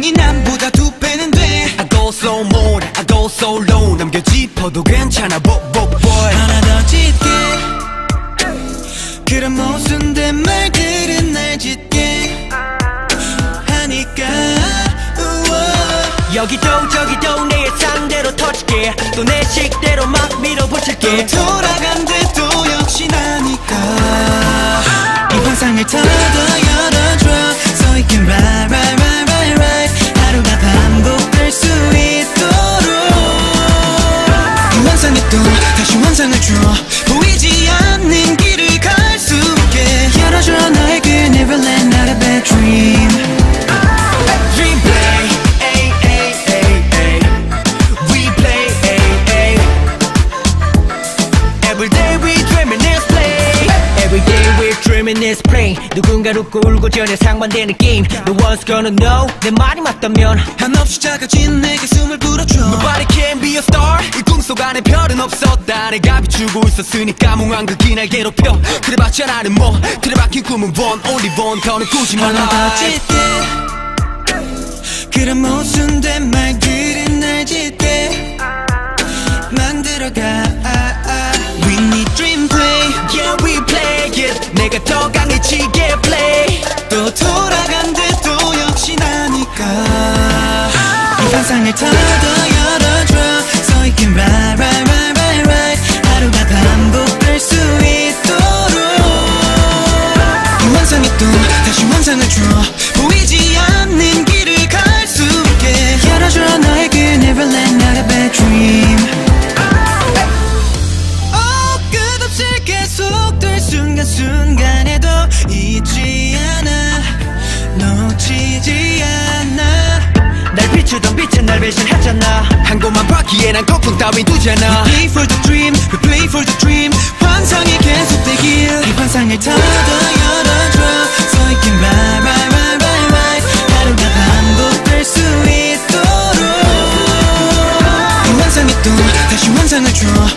영원히 남보다 2배는 돼. I go slow more, I go so low. 남겨 짚어도 괜찮아, boy, boy, boy. 하나 더 짙게 그런 모순된 말들은 날 짙게 하니까 우와. 여기도 저기도 내 예상대로 터질게. 또 내 식대로 막 밀어붙일게. 또 돌아간대 또 역시 나니까. 이 환상을 타다 보이지 않는 길을 갈 수 있게 열어줘 나의 길. Never let not a bad dream. We play, ay, ay, ay, ay. We play, ay, ay. Every day we're dreaming this play. Every day we're dreaming this play. 누군가 웃고 울고 전혀 상반되는 게임. No one's gonna know. 내 말이 맞다면 한없이 작아진 내게 숨을 불어줘. Nobody can be a star. 이 꿈속 안에 별은 없었다. 내가 비추고 있었으니까 몽환 극이 날 괴롭혀. 그래봤자 나는 뭐 틀어박힌 꿈은 one only one. 더는 꾸지 마. 하나 더 짓대 그런 모순된 말들은 날 짓대 만들어가. We need dream play. Yeah we play it. 내가 더 강해지게 play. 또 돌아간대 또 역시 나니까. 이 환상을 타다 보이지 않는 길을 갈 수 있게 열어줘 너의 길. Never let not a bad dream. Oh, 끝없이 계속될 순간순간에도 잊지 않아. 놓치지 않아. 날 비추던 빛은 날 배신했잖아. 한 곳만 봤기에 난 거품 따윈 두잖아. We play for the dream, we play for the dream. 환상이 계속되길 이 환상을 타다 다시 환상을 줘.